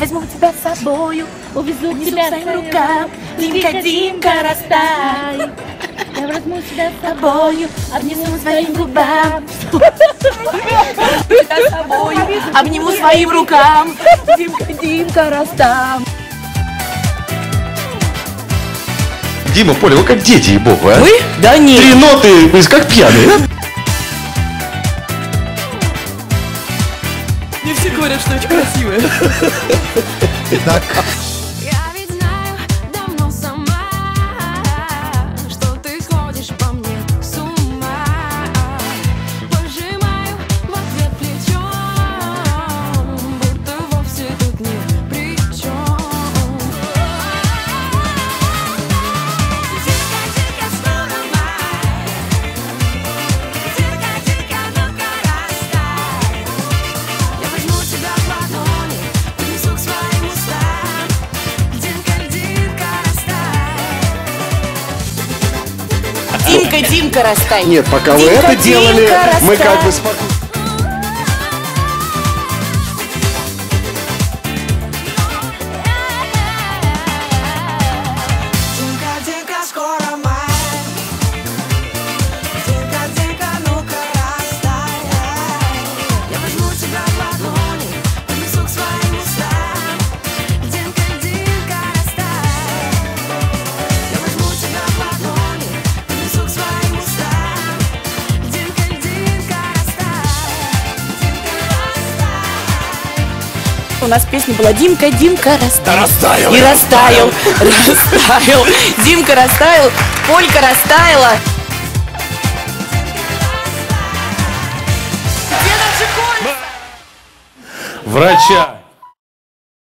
возьму тебя с собою, увезу тебя в своих руках. Димка-Димка, растай. Я возьму тебя с собою, обниму своим губам. Тебя с собою, обниму своим рукам. Димка-Димка, растай. Дима, Поля, вы как дети, ей-богу, а? Вы? Да нет. Три ноты, вы как пьяные. Не все говорят, что очень красивые. Итак. Я ведь знаю давно сама, что ты сходишь по мне с ума. Пожимаю в ответ плечом, будто вовсе тут ни при чем. Димка-димка, снова май. Димка-димка, ну-ка растай. Я возьму тебя в ладони, принесу к своим устам. Димка-димка, растай. Димка-димка, растай. Нет, пока вы это делали, мы как бы спокойно. Димка-димка, скоро май. Димка-димка, ну-ка растай. Я возьму тебя в ладони, принесу к своим устам. Димка-димка, растай. Я возьму тебя в ладони, принесу к своим устам. Димка-димка, растай. Димка, растай. У нас песня была «Димка-Димка, растай». Растаял. И растаял, растаял. Димка растаял, Полька растаяла. Где наши кольца? Врача.